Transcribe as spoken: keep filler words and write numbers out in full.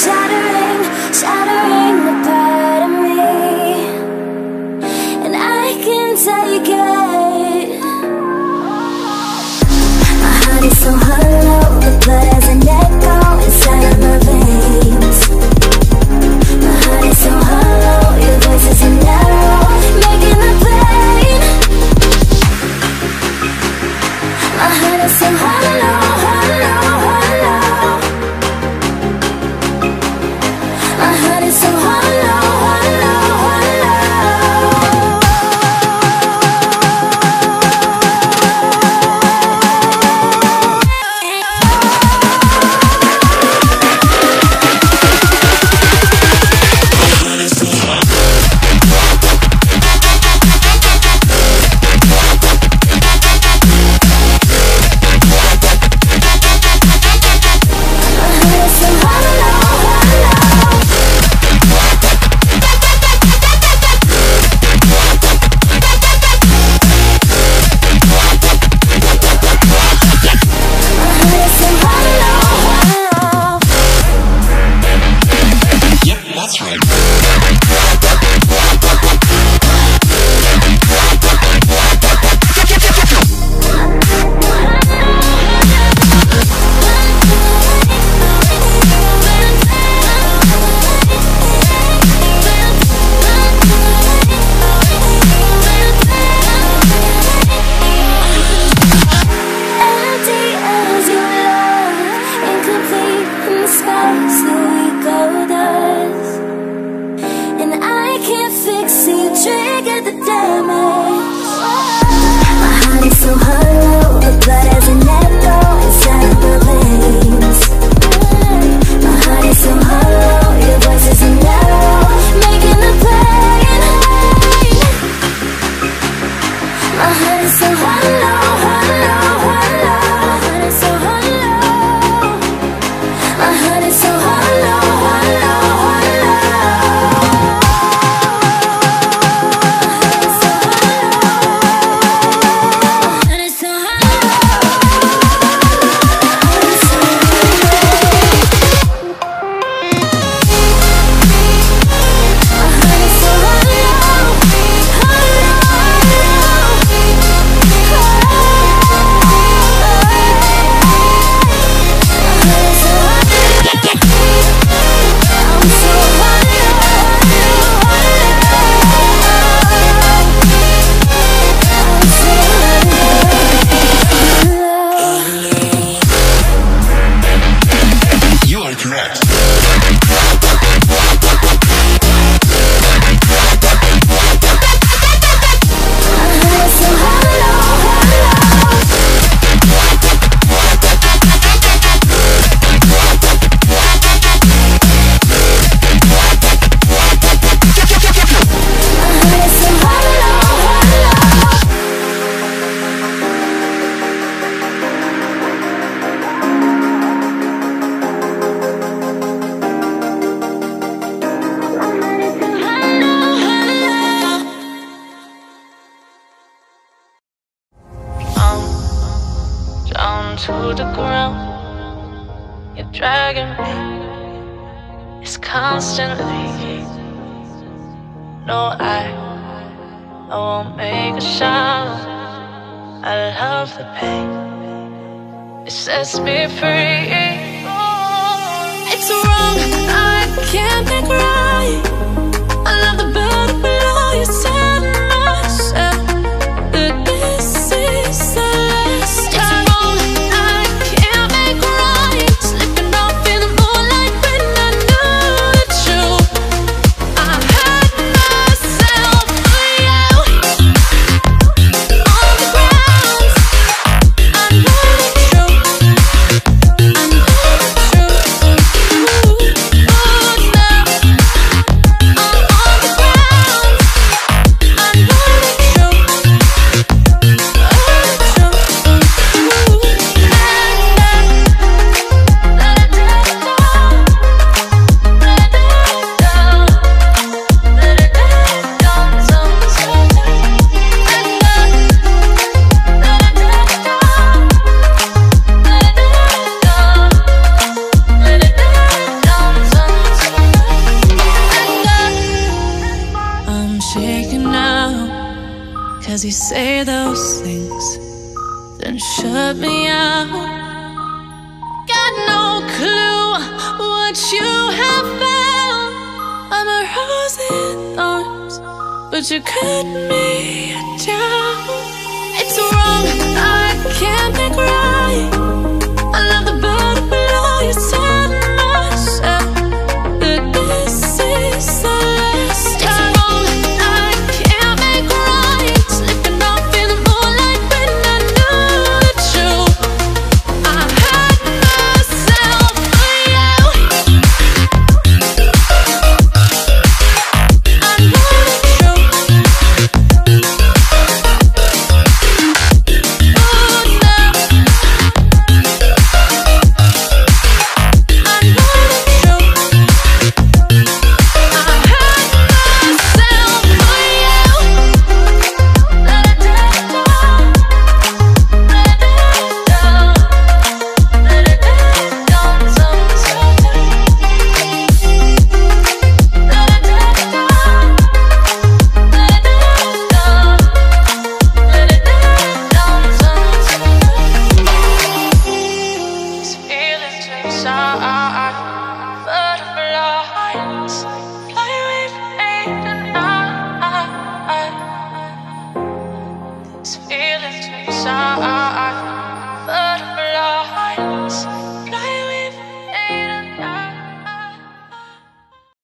shattering, shattering the part of me, and I can take it. My heart is so hollow, the blood has an echo inside of my veins. My heart is so hollow, your voice is an arrow, making the pain. My heart is so hollow, hollow. I'm Cause you say those things, then shut me out. Got no clue what you have found. I'm a rose in thorns, but you cut me down. It's wrong, I can't think right.